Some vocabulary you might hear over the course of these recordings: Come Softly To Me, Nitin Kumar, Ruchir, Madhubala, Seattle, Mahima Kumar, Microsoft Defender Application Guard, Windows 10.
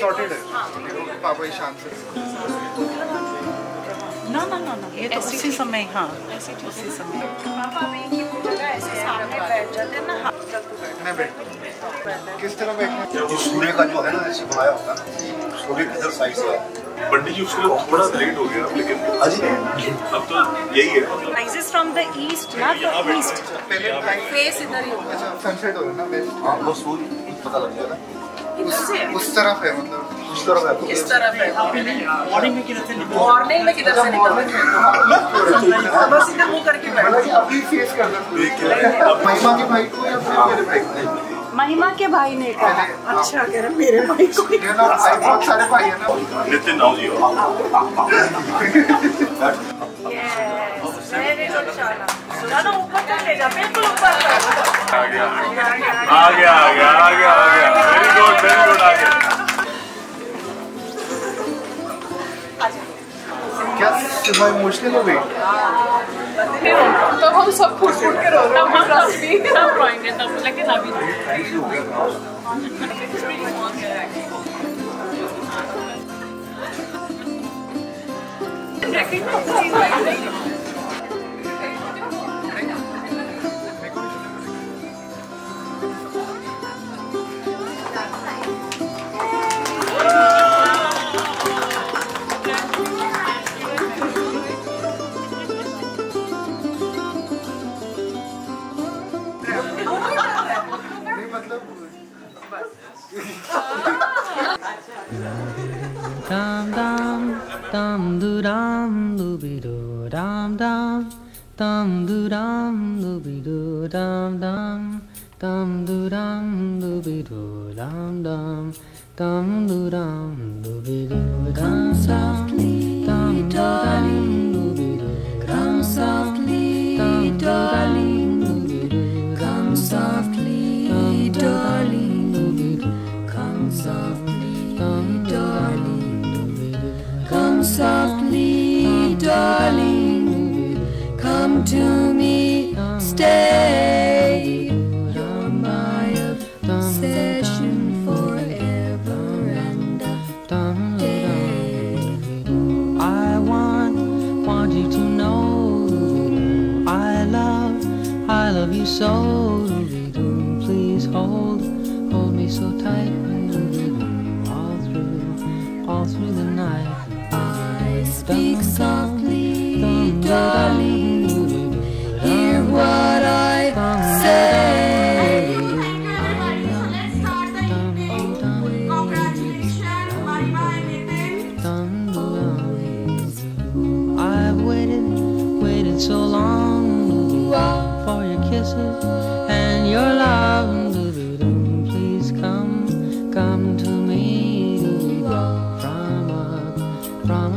Sorted है पापा ही शाम से ना ये तो उसी समय हाँ उसी समय पापा में की पूजा ऐसे सामने बैठ जाते ना हाथ तक बैठना बैठना किस तरह बैठना जो सूर्य का जो है ना ऐसे घुमाया होगा सूर्य किधर साइड से पंडित जी उसके लिए थोड़ा लेट हो गया लेकिन अब तो यही है राइजेस फ्रॉम द ईस्ट ना तो ईस्ट फेस इधर ही होगा सनसेट हो रहा है ना वो सूर्य पता लग गया ना उस तरफ है मतलब उस तरफ है मॉर्निंग में किधर से निकलना बस इधर मुंह करके बैठो अपनी फेस कर दो महिमा के भाई को या फिर मेरे भाई को महिमा के भाई ने कहा अच्छा कह रहा मेरे भाई को बहुत सारे भाई है ना नितिन आओ जी यस वेरी गुड शाला सुना ना ऊपर तक ले जा बिल्कुल ऊपर तक आ गया आ गया आ गया आ गया वेरी गुड आ गया क्या सुबह मुश्किल हो गई तो हम सब फूट के रो रहे हैं हम भी ना रोएंगे तब लेकिन अभी From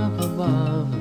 up above,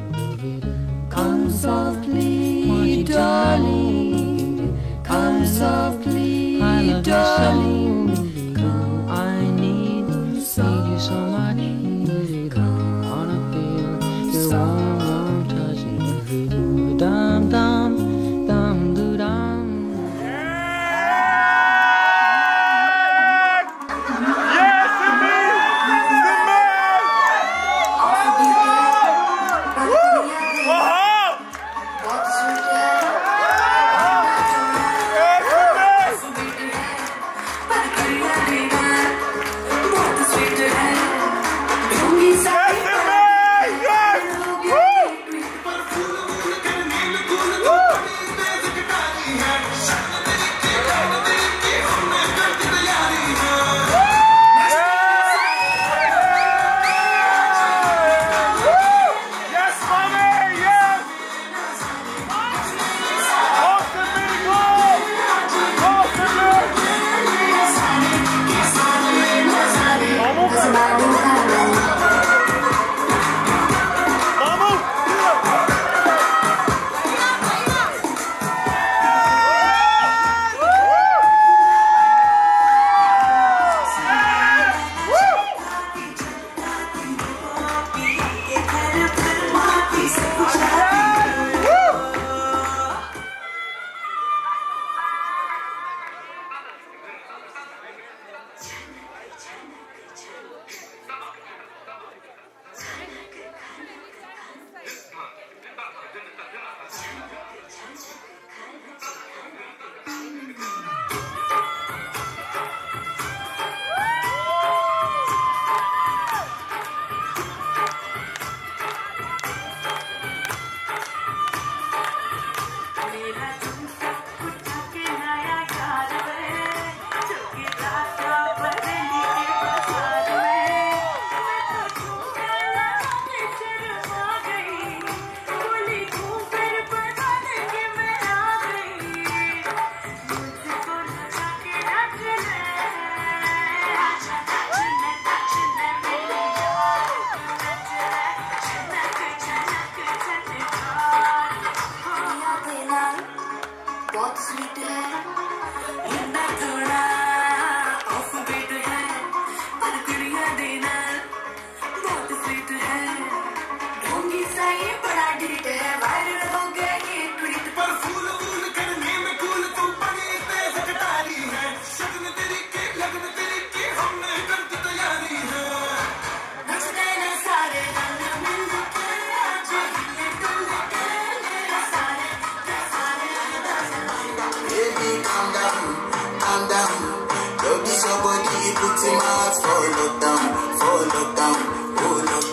putting my heart follow down, follow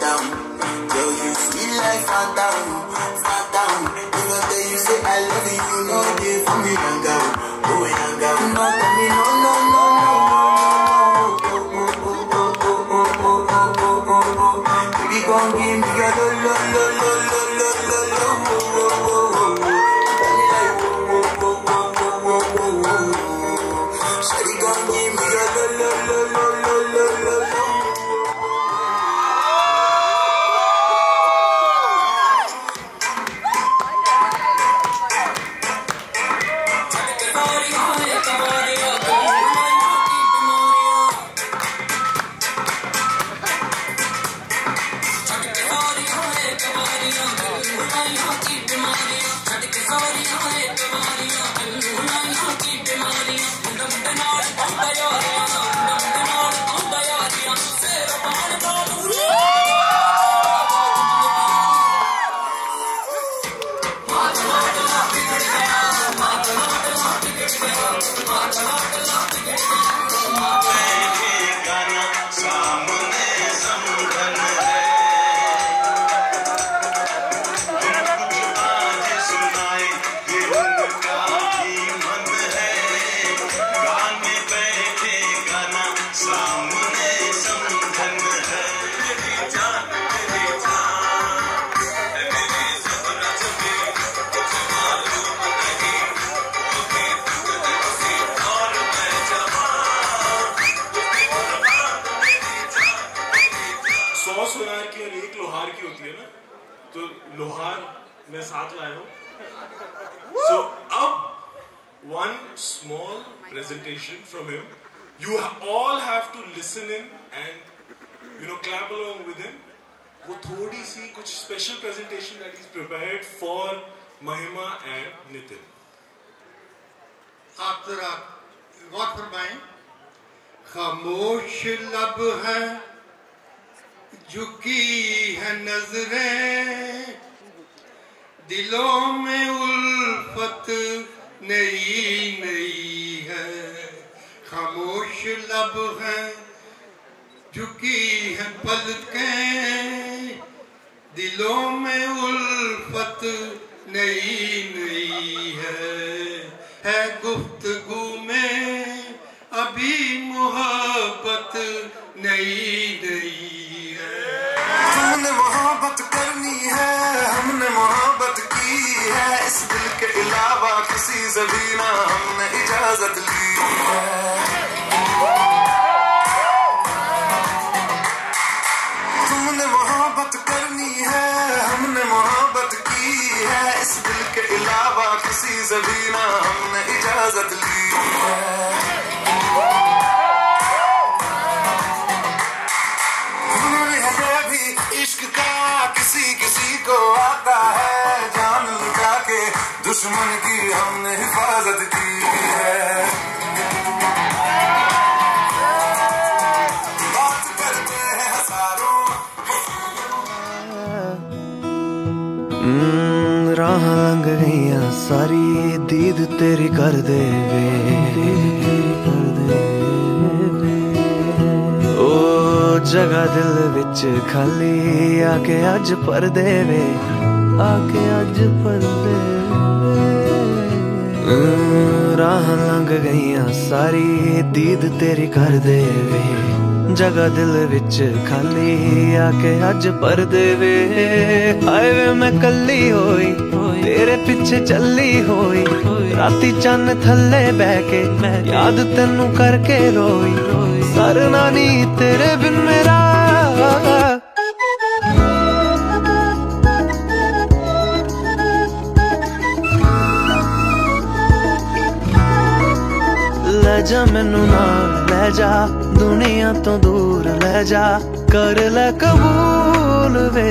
down. Girl, you sweet life, fall down, fall down. Even though you say I love you, you know they for me, young girl, oh young girl. No, tell me no, no, no, no. Baby, come give me your lo lo lo lo lo lo lo lo. Tell me like wo wo wo wo wo wo. Shawty, come give me your lo lo lo lo lo lo lo lo. लोहार मैं साथ लाया हूं। So अब one small presentation from him. You all have to listen in and you know clap along with him. वो थोड़ी सी कुछ special presentation that he's prepared for Mahima and Nitin. After what for mine? खामोश लब है, झुकी है नजरें, दिलों में उल्फत नई नई है, खामोश लब हैं, झुकी है पलकें, दिलों में उल्फत नई नई है गुफ्तगू में अभी मोहब्बत नई नई। हमने मोहब्बत करनी है, हमने मोहब्बत की है, इस दिल के अलावा किसी से भी ना हमने इजाजत ली है। हमने मोहब्बत करनी है, हमने मोहब्बत की है, इस दिल के अलावा किसी से भी ना हमने इजाजत ली है। किसी किसी को आता है, जान लगा के दुश्मन की हमने हिफाजत की है। बात करते हैं हजारों राह गलियां सारी, दीद तेरी कर देवे जगह दिल विच खाली, आके अज पर देवे, आके अज पर देवे। राह लंघ गईया सारी, दीद तेरी कर देवे, जगह दिल विच खाली, आके अज पर देवे। आए वे मैं कली होई, तेरे पीछे चली होई, राती चन्न थले बहके याद तेनू करके रोई, सरना नी तेरे बिन मेरा। ले जा मैनू नाल, ले जा दुनिया तो दूर, ले जा कर ले कबूल वे,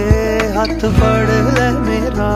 हाथ पड़ ले मेरा।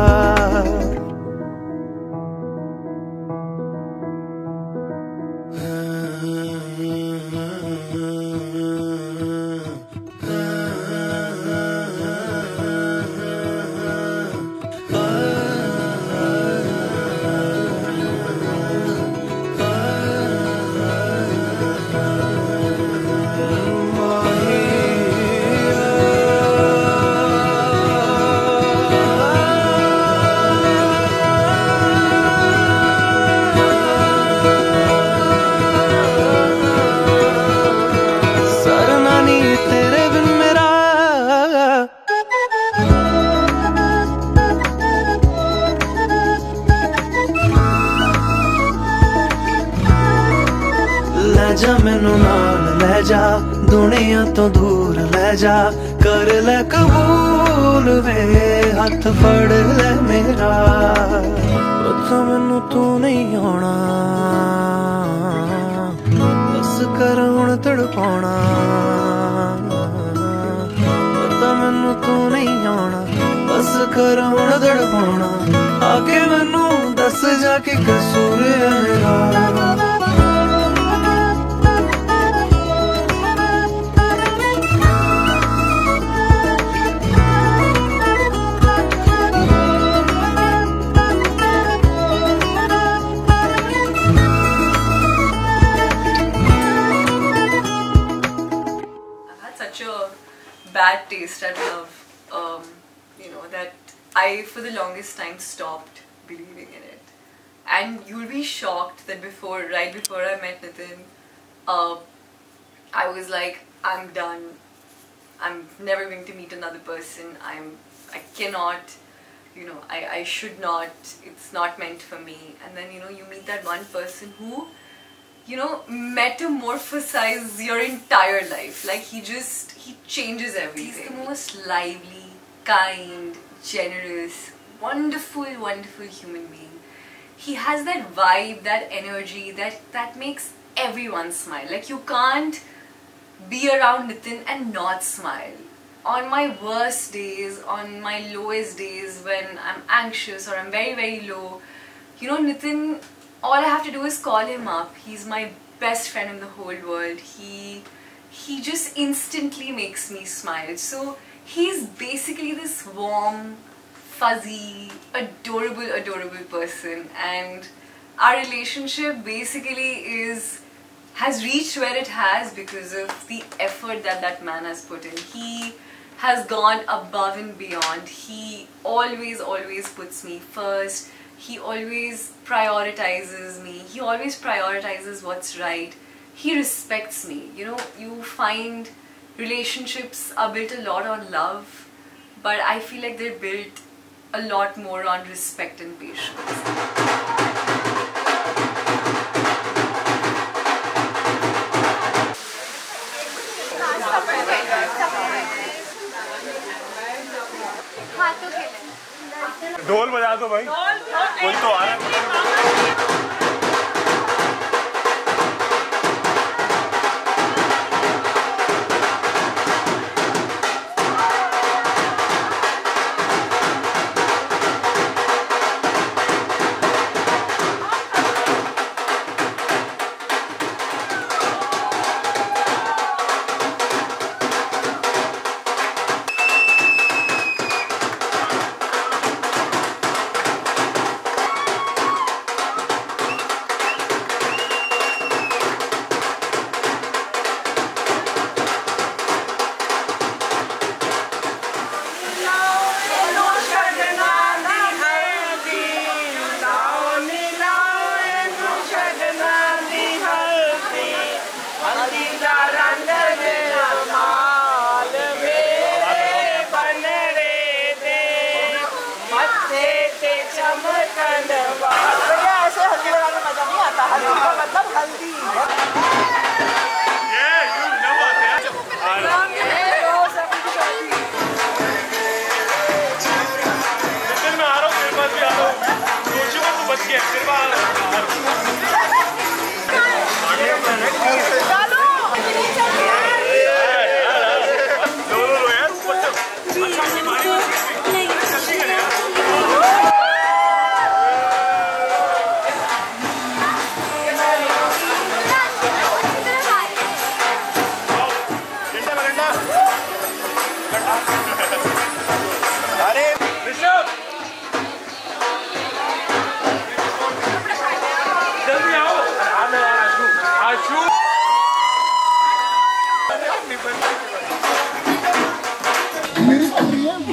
जा मैनू नाल ले जा, दुनिया तो दूर ले जा। कर ले कबूल वे हाथ फड़ ले मेरा, तो मैनू तू नहीं आना, बस कर हुण तड़पाना। तो मैनू तू नहीं आना, बस कर हुण तड़पाना। आके मैनू दस जाके कसूर है मेरा। Bad taste at love, you know, that I for the longest time stopped believing in it. And you'll be shocked that right before I met Nitin, I was like, I'm done. I'm never going to meet another person. I cannot, you know, I should not. It's not meant for me. And then, you know, you meet that one person who, you know, metamorphosizes your entire life. Like he changes everything. He's the most lively, kind, generous, wonderful human being. He has that vibe, that energy that makes everyone smile. Like you can't be around Nitin and not smile. On my worst days, on my lowest days, when I'm anxious or I'm very, very low, you know, Nitin, all I have to do is call him up. He's my best friend in the whole world. He just instantly makes me smile. So he's basically this warm, fuzzy, adorable person, and our relationship basically has reached where it has because of the effort that man has put in. He has gone above and beyond. He always puts me first. He always prioritizes me. He always prioritizes what's right. He respects me. You know, you find relationships are built a lot on love, but I feel like they're built a lot more on respect and patience. ढोल बजा दो भाई, कोई तो आ रहा है।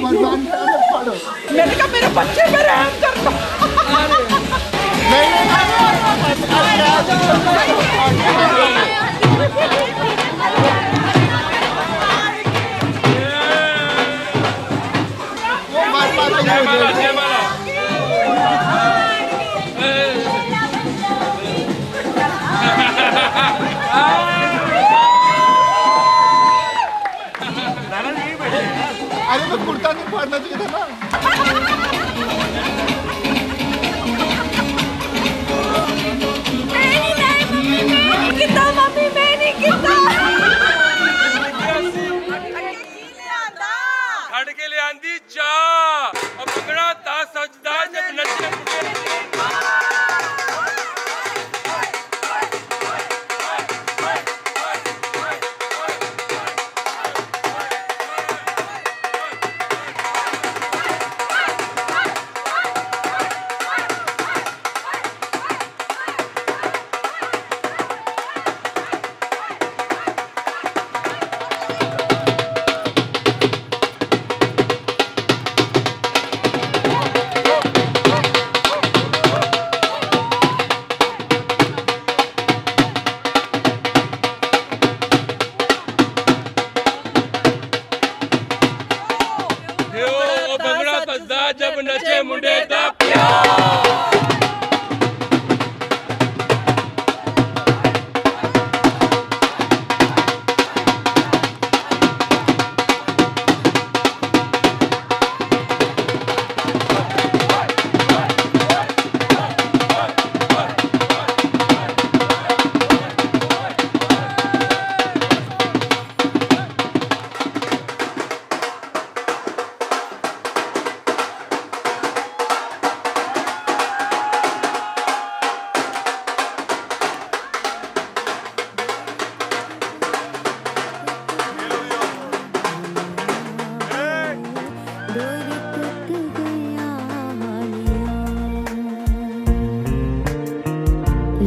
मैंने कहा मेरे बच्चे पे रहम करता। अरे तो कुर्ता नहीं फाड़ना चाहिए था ना। जब नचे मुंडे दा प्यार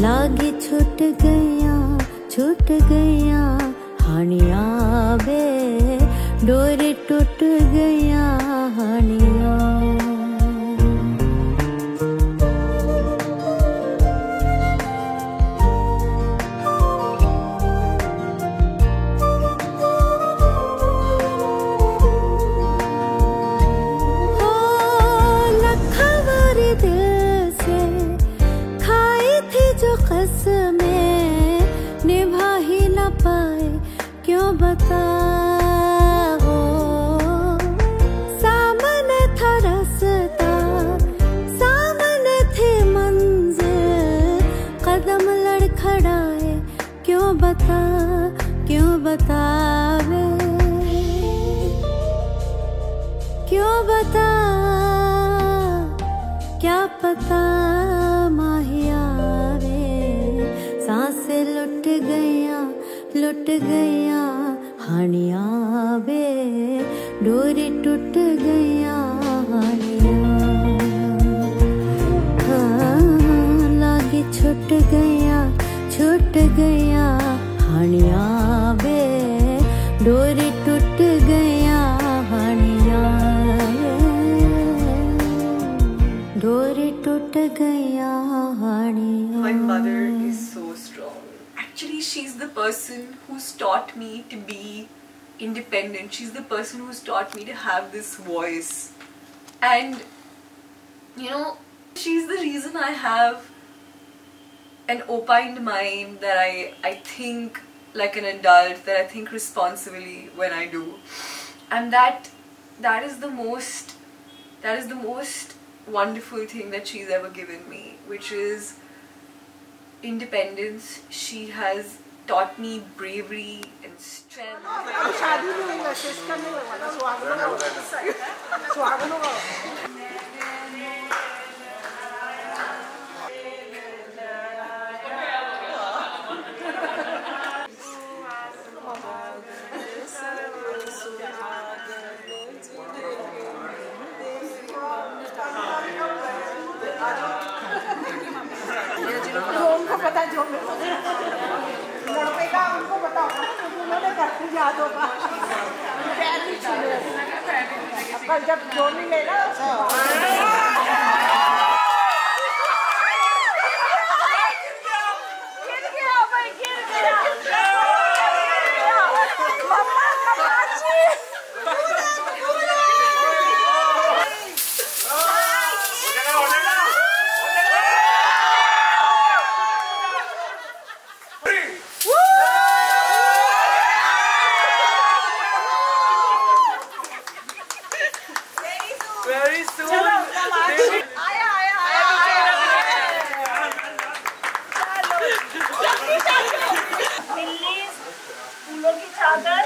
लागे छूट गया हानिया बे डोरे टूट गया हानिया। कसमें निभा ही ना पाए क्यों बताओ, सामने था रास्ता सामने थी मंजिल, कदम लड़खड़ाए क्यों बतावे क्यों बता क्या पता माहिया सांसें लुट गया हानिया बे डोरी टूट गया हानिया। लागे छूट गया हानिया बे डोरी टूट गया हानिया डोरी टूट गया हानिया। Actually, she's the person who's taught me to be independent. She's the person who's taught me to have this voice. And, you know, she's the reason I have an opined mind, that I think like an adult, that I think responsibly when I do. And that is the most wonderful thing that she's ever given me, which is independence. She has taught me bravery and strength. पता जो लड़के का उनको बताओ याद होगा पर जब जो नहीं लेना other,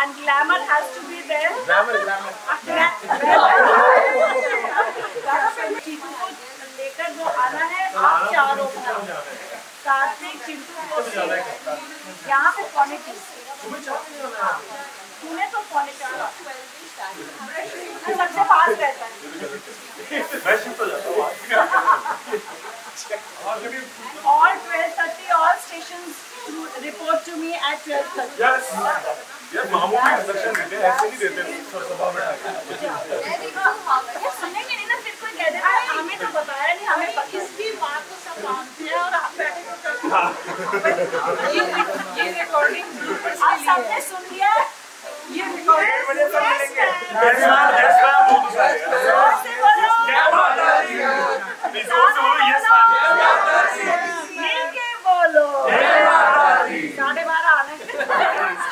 and glamour has to be there. Glamour. Chintu को लेकर जो आना है, आप चारों को साथ में चिंटू को यहाँ पे तूने तो सबसे पास रहता है। और 12:30 all stations report to me at 12:30. Yes. यार मामू में इंस्ट्रक्शन देते हैं, ऐसे नहीं देते हैं सभा में आके। ये सुनेंगे नहीं ना फिर कोई कह देता है हमें तो बताया नहीं, हमें इसकी बात को सब मानते हैं और आप ये रिकॉर्डिंग आप सबने सुन लिया। ये रिकॉर्डिंग बजे तक मिलेंगे।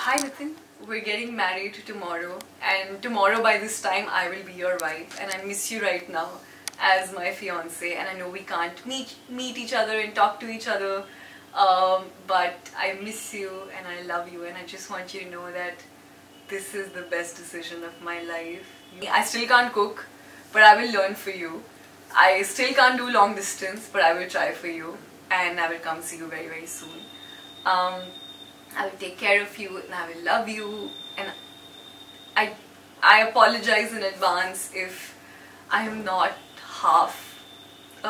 Hi Nitin, we're getting married tomorrow, and tomorrow by this time I will be your wife, and I miss you right now as my fiance. And I know we can't meet each other and talk to each other, but I miss you and I love you, and I just want you to know that this is the best decision of my life. I still can't cook, but I will learn for you. I still can't do long distance, but I will try for you, and I will come see you very, very soon. I will take care of you, and I will love you. And I apologize in advance if I am not half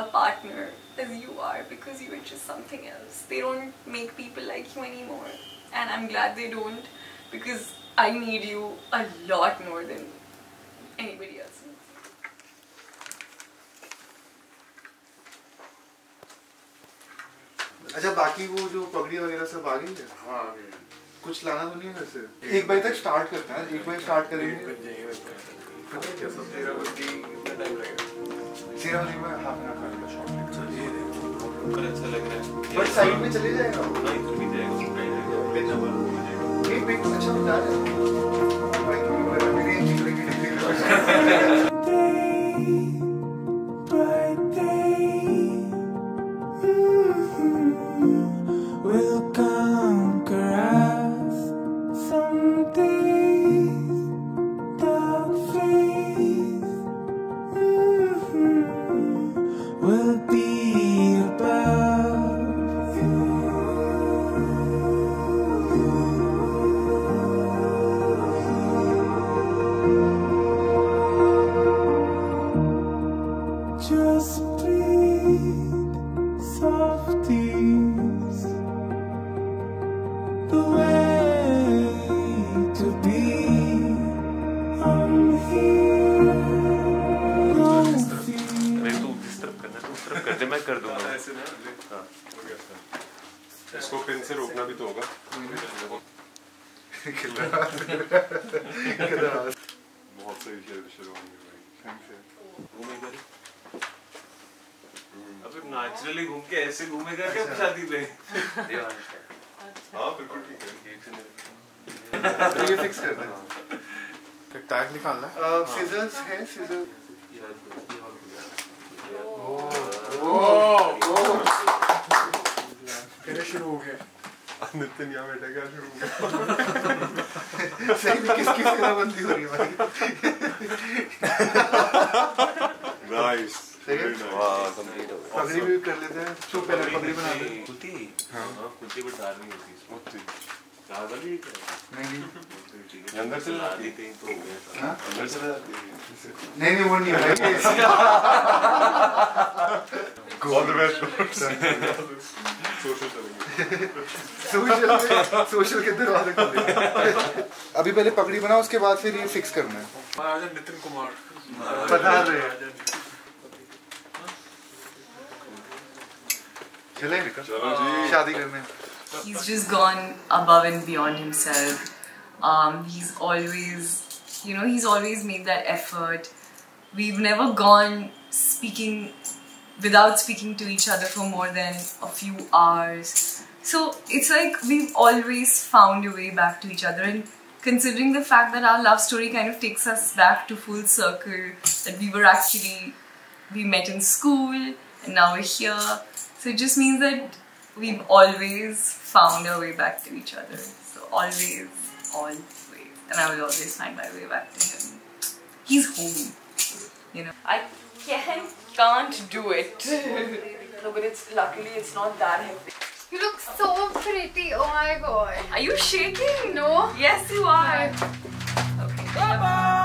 a partner as you are, because you are just something else. They don't make people like you anymore, and I'm glad they don't, because I need you a lot more than anybody else. अच्छा बाकी वो जो पगड़ी वगैरह सब आ गई है? हाँ आ गई। कुछ लाना तो नहीं है वैसे? एक बजे तक स्टार्ट करते हैं, एक बजे स्टार्ट करेंगे। क्या सब 13 बजे कितना टाइम लगेगा? 13 बजे में हाफ एन आवर का शॉट लेकर ये देखो पर अच्छा लग रहा है। बट साइड में चले जाएगा? नहीं तो भी जाएगा, उसमें जाएगा, पेज नंबर हो जाएगा। एक पेज अच्छा बता रहे हो? इसको पिन से रोकना भी तो होगा। बहुत सही शुरू होंगे। अब नेचुरली घूम के ऐसे घूमेगा क्या शादी पे? हाँ बिल्कुल ठीक है। ये फिक्स करते हैं। टैग निकालना है। सीजर्स हैं सीजर। शुरू हो गया। नितिन यहाँ बैठा क्या शुरू हो गया? सही में किसकी सेनाबंदी हो रही है भाई? नाइस। वाह कंप्लीट हो गया। पगड़ी भी कर लेते हैं। चुप पहले पगड़ी बना दे। कुत्ती? हाँ कुत्ती बट दार नहीं होती। कुत्ती। दार वाली है क्या? नहीं। अंदर से लाती थी तो हो गया। हाँ अंदर से लाती थी। नहीं वो नहीं। All the best. Social के दरवाजे खोलेंगे। अभी पहले पगड़ी बनाओ, उसके बाद फिर ये फिक्स करना है। महाराजा नितिन कुमार पधार रहे हैं। चले शादी करने। He's just gone above and beyond himself. He's always, you know, he's always made that effort. We've never gone speaking. Without speaking to each other for more than a few hours. So it's like we've always found a way back to each other, and considering the fact that our love story kind of takes us back to full circle, that we met in school and now we're here. So it just means that we've always found our way back to each other. So always always, and I will always find my way back to him. He's home, you know. I can't do it. No, but it's luckily it's not that hectic. You look so pretty. Oh my god. Are you shaking? No. Yes, you are. No. Okay. Bye bye.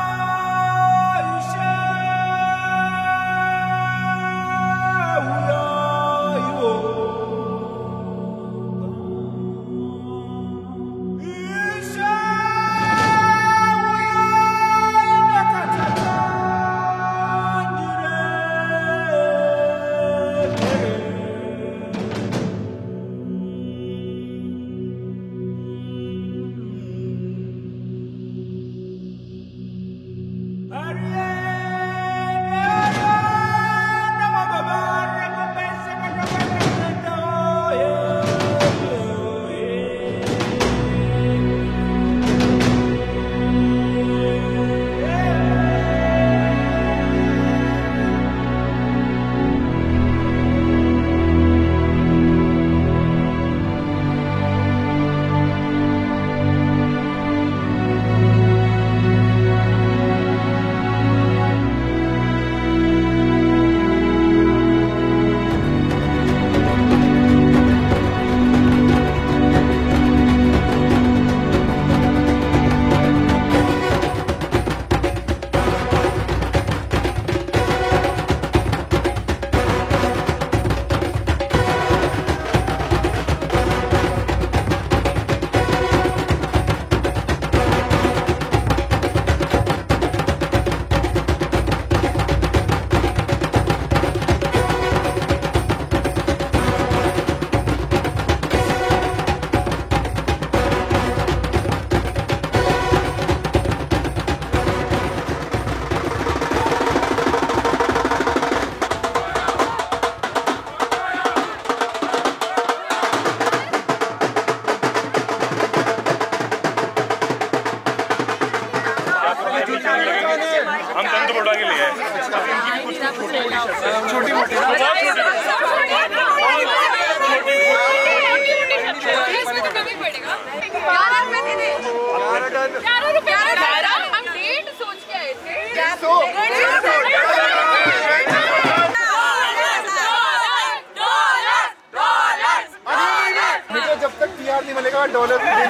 Dollar हो गया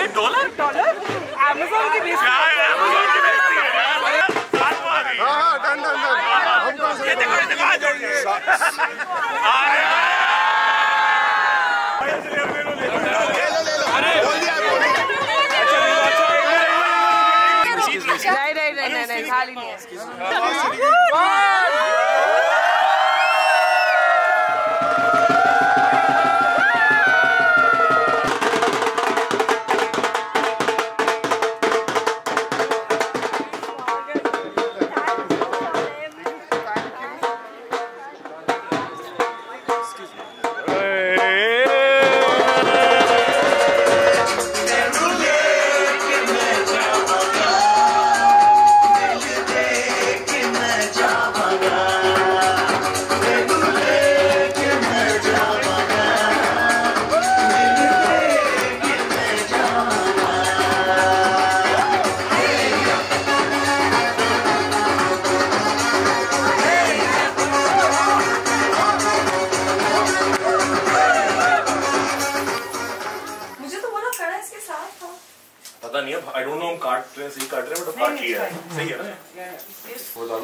dollar Amazon की बेइज्जती नहीं खाली नहीं है।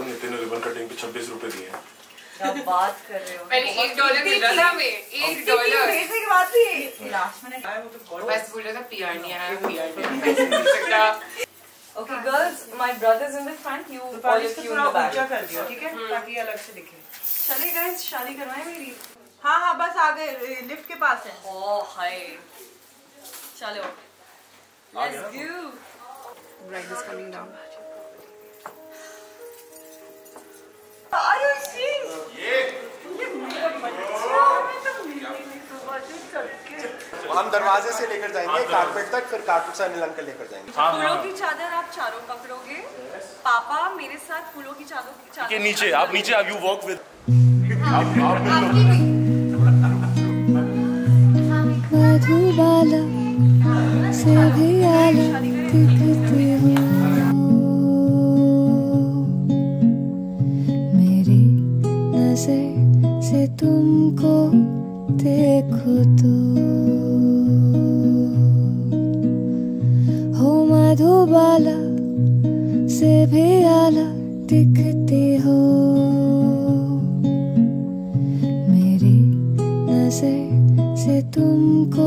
Nitin ribbon cutting पे 26 रुपए दिए हैं। क्या बात कर रहे हो? मैंने $1 दिया था मैं। $1 बेसिक बात थी। लास्ट में बस बोल रहा था पीआर नहीं है ना पीआर नहीं। Okay girls, my brothers in the front, you all of you in the back. कर दियो ठीक है ताकि अलग से दिखे। चलिए guys शादी करवाएं मेरी। हाँ हाँ बस आगे लिफ्ट के पास है। ओह हाय। चलो। Let's go. Bride is coming down. Are you seeing? Yeah. ये मुझे बच्चा मैं तो मिली नहीं तो बातें करके। हम दरवाजे से लेकर जाएंगे कारपेट तक, फिर कारपेट से नीलम कर लेकर जाएंगे। फूलों की चादर आप चारों पकड़ोगे, पापा मेरे साथ फूलों की चादर के नीचे आप यू वर्क विद से तुमको देखो तो हो मधुबाला से भी आला दिखते हो, मेरी नजर से तुमको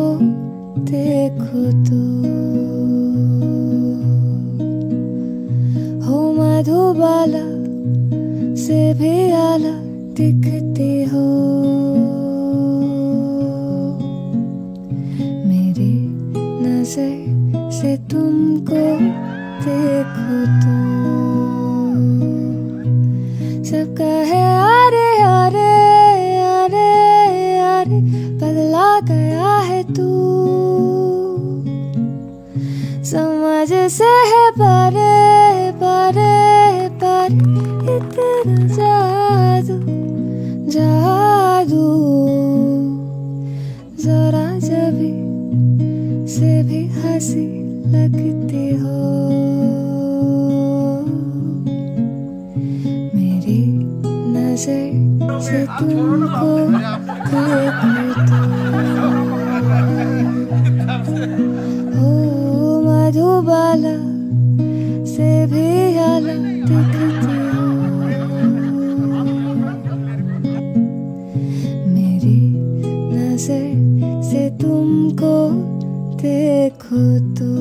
देखो तो हो मधुबाला से भी आला दिखते हो, मेरी नजर से तुमको देखो तो सबका है आरे आरे आरे आरे बदला गया है तू, समझ से है पारे पारे पारे इतना जादू जादू, जरा जभी से भी हंसी लगती हो, मेरी नजर से तुमको हो मधुबाला से भी आला दिखती हो, से तुमको देखो तो।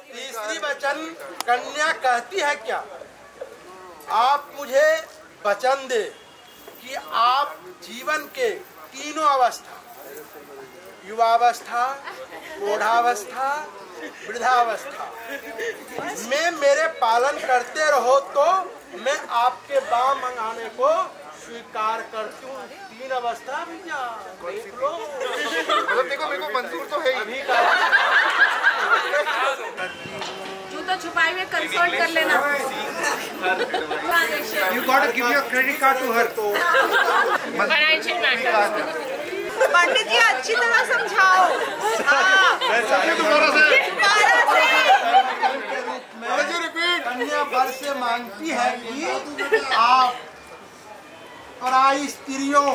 तीसरी वचन कन्या कहती है क्या, आप मुझे वचन दे कि आप जीवन के तीनों अवस्था, युवावस्था, बूढ़ावस्था, वृद्धावस्था में मेरे पालन करते रहो तो मैं आपके बाम मंगाने को स्वीकार करती हूँ। तीन अवस्था भैया देख लो, मतलब देखो मेरे को मंजूर तो है ही। जूता छुपाए हुए कंसल्ट कर लेना। You gotta give your credit card to her तो। पंडित जी अच्छी तरह समझाओ। कन्या वर से मांगती है कि आप पराई स्त्रियों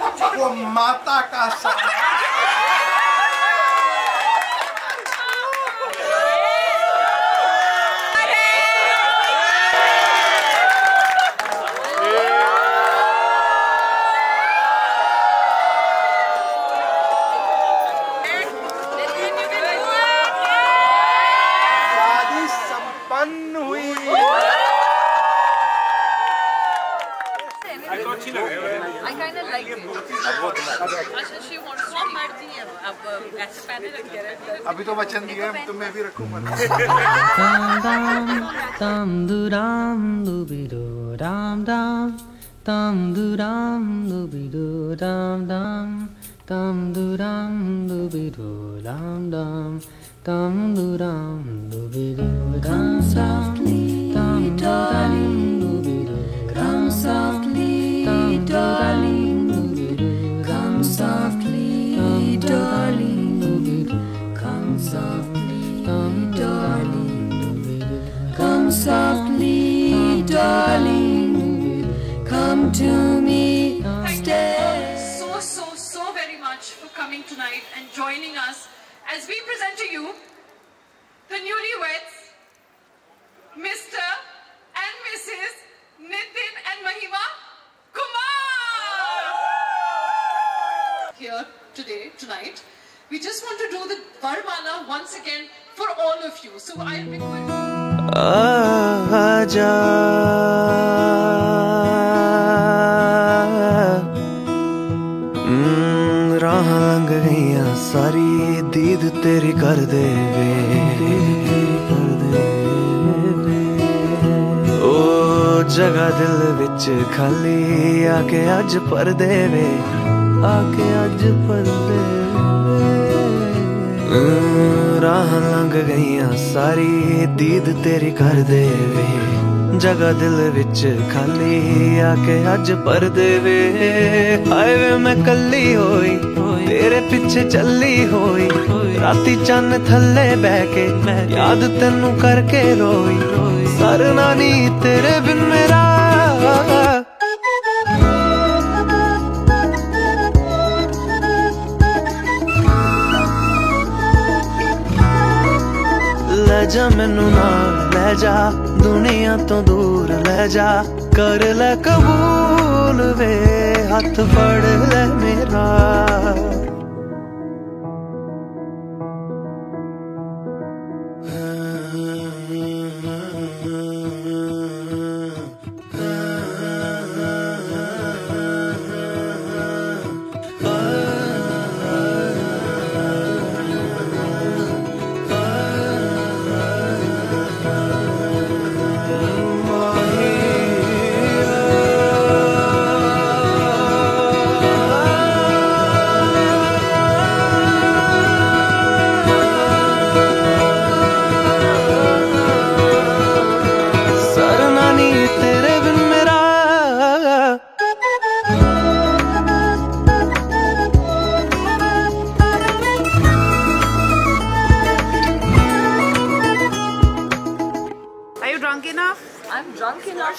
को माता का अभी तो वचन दिया है, तो मैं भी रखूंगा। Softly, darling, come to me. Thank you so very much for coming tonight and joining us as we present to you the newlyweds, Mr. and Mrs. Nitin and Mahima Kumar. Here today, tonight, we just want to do the varmala once again for all of you. So I'll be going. आजा रहां गईया सारी दीद तेरी कर दे वे ओ जगह दिल विच खाली आके अज परदे वे आके अज परदे वे राह लंघ गईया सारी दीद तेरी कर दे वे जगह दिल विच खाली आके अज परदे वे आए वे मैं कली होई तेरे पीछे चली होई राती चन्न थले बैके याद तेनू करके रोई सरना नी तेरे बिन मेरा ले जा मैनू नाल ले जा दुनिया तो दूर ले जा कर ले कबूल वे हाथ फड़ ले मेरा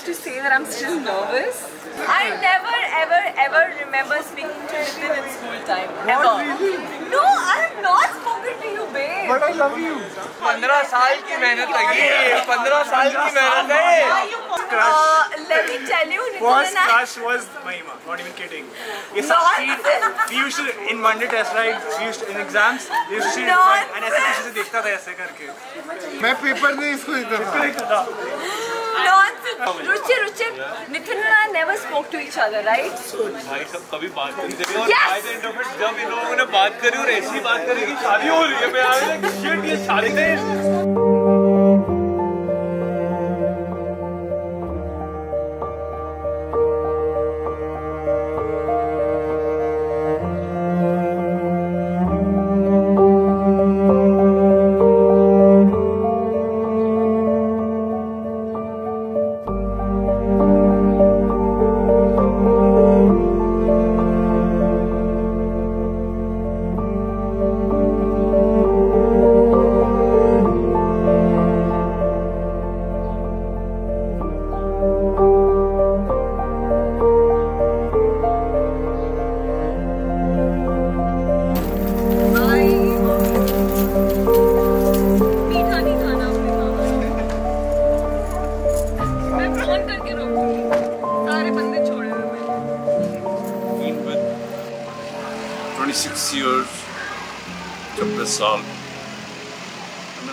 to say that I'm still nervous. I never ever remember speaking to Nitin in school time. Ever. No, I have not spoken to you, babe. But I love you. 15 साल की मेहनत लगी है. 15 साल की मेहनत है. Let me tell you, Nitin and I. First crush was Mahima. Not even kidding. We used to in one day test ride. We used to in exams. We used to and ऐसे पीछे से देखता था ऐसे करके. मैं paper नहीं इसको इतना था. Ruchir, Nitin and I never spoke to each other, right? So, भाई सब कभी बात नहीं करी और by the end of it जब इन लोगों ने बात करी और ऐसी बात करी कि शादी हो रही है मैं आ गया कि shit ये शादी नहीं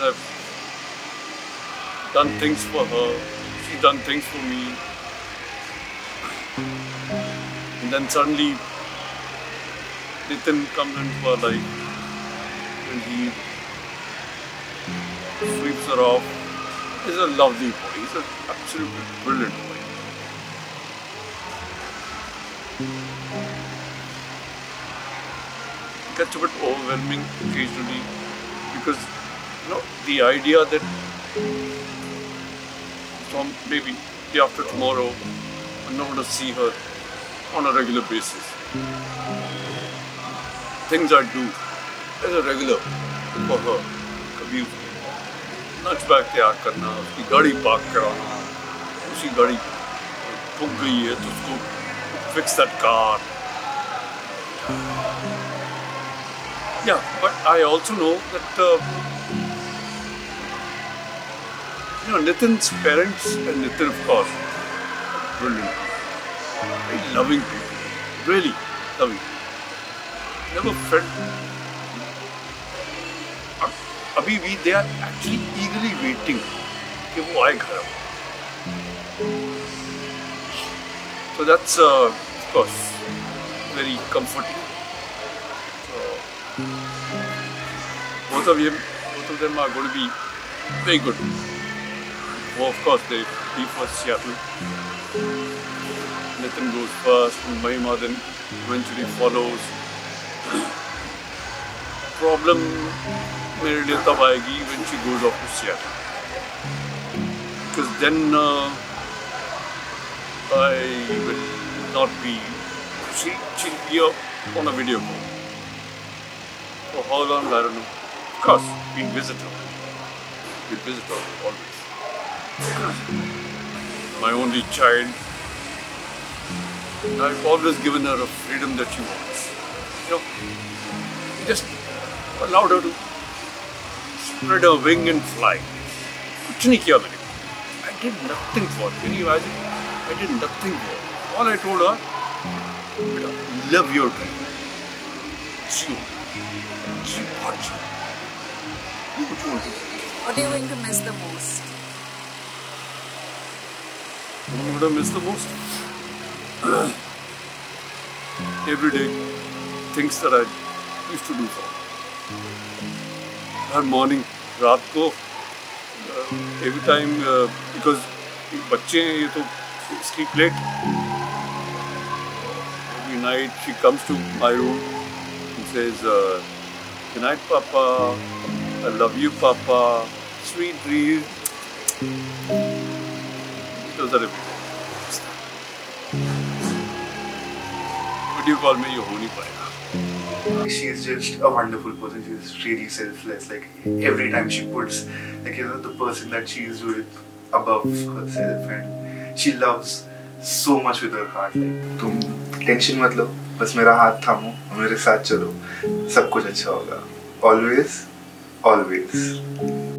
I've done things for her, she's done things for me, and then suddenly Nitin comes into her life and he sweeps her off. He's a lovely boy, he's an absolutely brilliant boy. It gets a bit overwhelming occasionally because you know the idea that from maybe day after tomorrow I'm not going to see her on a regular basis. Things I do as a regular for her. कभी नचबैक तैयार करना, उसकी गाड़ी park कराना, उसकी गाड़ी ठुक गई है तो उसको fix that car. Yeah, but I also know that you know, Nitin's parents and Nitin of course are brilliant, very loving people, really loving people. Never felt, they are actually eagerly waiting कि वो आए घर. So that's of course very comforting. So, both of them are going to be very good. Well, of course, they leave for Seattle. Nitin goes first, Mahima then eventually follows. Problem मेरे लिए तब आएगी when she goes off to Seattle, because then I will not be. She'll be up on a video call. For how long I don't know. Of course, we visit her always. My only child. And I've always given her a freedom that she wants. You know, just allowed her to spread her wing and fly. I did nothing for her. Can you imagine? I did nothing for her. All I told her, love your dream. She wants you. Do what you want to do. What are you going to miss the most? What am I going to miss the most? Every day, things that I used to do for her. Her morning, रात को, every time, because बच्चे हैं ये तो sleep late. Every night she comes to my room and says, "Good night, Papa. I love you, Papa. Sweet dreams." Does that every day? You call me, you won't find her. She's just a wonderful person. She's really selfless. Like every time she puts, like you know, the person that she is with above herself, and she loves so much with her heart. Like तुम tension मत लो, बस मेरा हाथ थामो और मेरे साथ चलो, सब कुछ अच्छा होगा. Always, always.